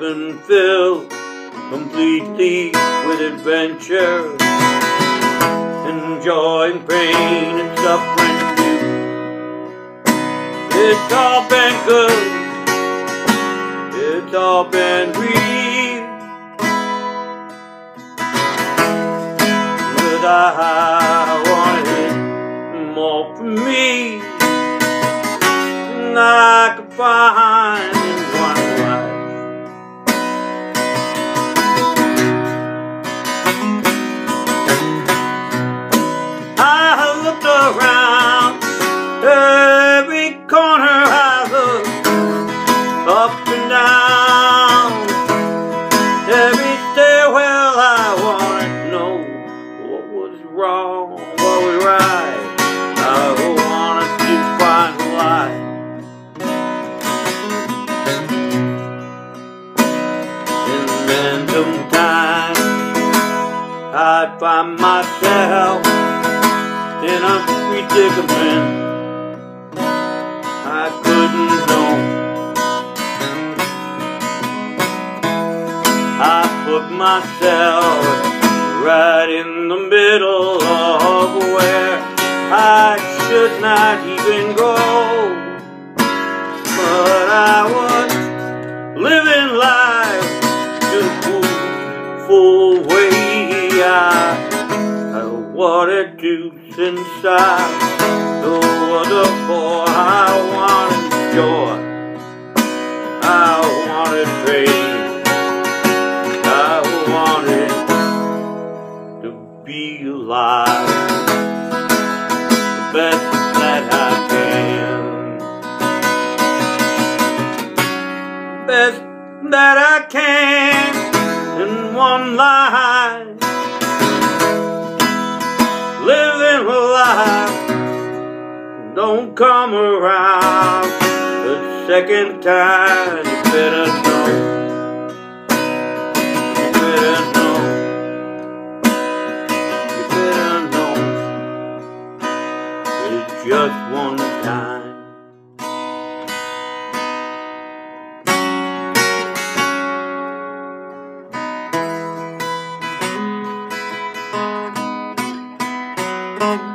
heaven filled completely with adventure, enjoying pain and suffering too. It's all been good, it's all been real, but I wanted more from me than I could find in one life. I looked around every corner, I looked up and down every stairwell. I wanted to know what was wrong, what was right. I wanted to find the light. And then sometimes I'd find myself in a predicament I couldn't know. I put myself right in the middle of where I should not even go, but I was living life to the full way I wanted to. Since I was a little boy, I wanted joy, I wanted pain, I wanted to be alive the best that I can, best that I can in one life. Living life, don't come around the second time. You better know, you better know, you better know, it's just one time.